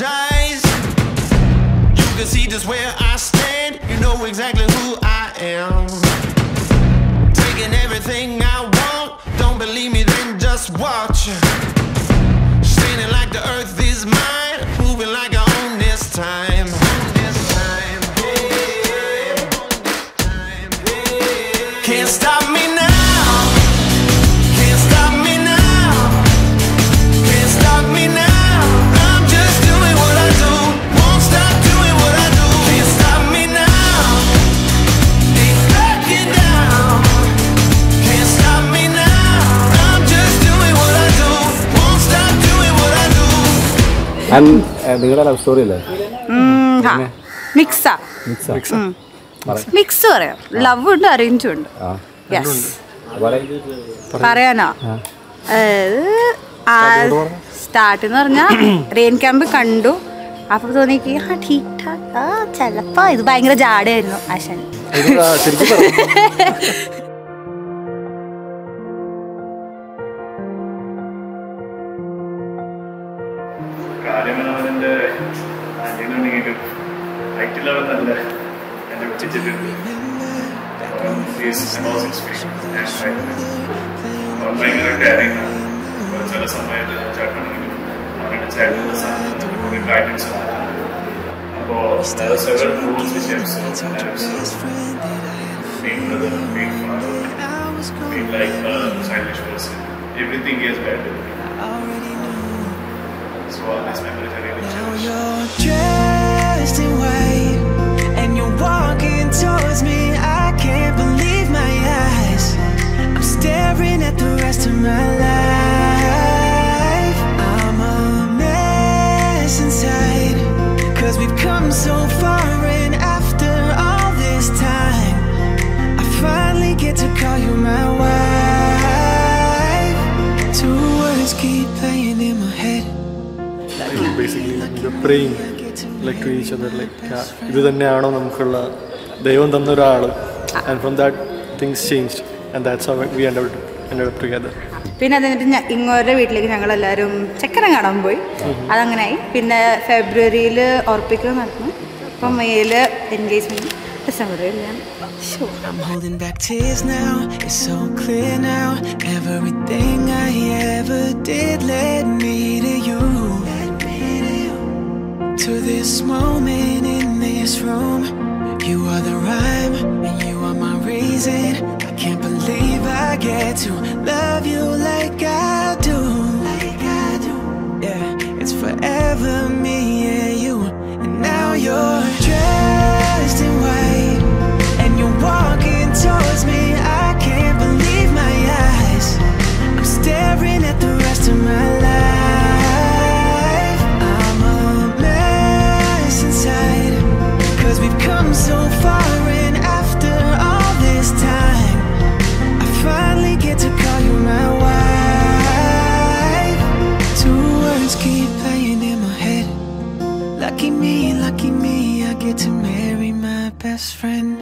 apologize. You can see just where I stand. You know exactly who I am. Taking everything I want. Don't believe me, then just watch. Standing like the earth is mine. Moving like I own this time. Can't stop me now. And do love story? Mixa. Mixa. Mixer. Love and arrange. Yes. Parayana. Start in rain camp kandu. After that, I thought, everything is better. So all these memories are really changed. Now you're dressed in white and you're walking towards me. I can't believe my eyes. I'm staring at the rest of my life. I'm a mess inside, 'cause we've come so far, and after all this time I finally get to call you my wife. Two words keep playing in my head. Basically, you're praying like to each other, like and from that things changed, and that's how we ended up together. I'm holding back tears now, it's so clear now. Everything I ever did led me to you. To this moment in this room, you are the rhyme and you are my reason. I can't believe I get to love you like I do. Yeah, it's forever me and you. And now you're dressed in white and you're walking towards me. I can't believe my eyes. I'm staring at the rest of my life. We've come so far, and after all this time I finally get to call you my wife. Two words keep playing in my head. Lucky me, I get to marry my best friend.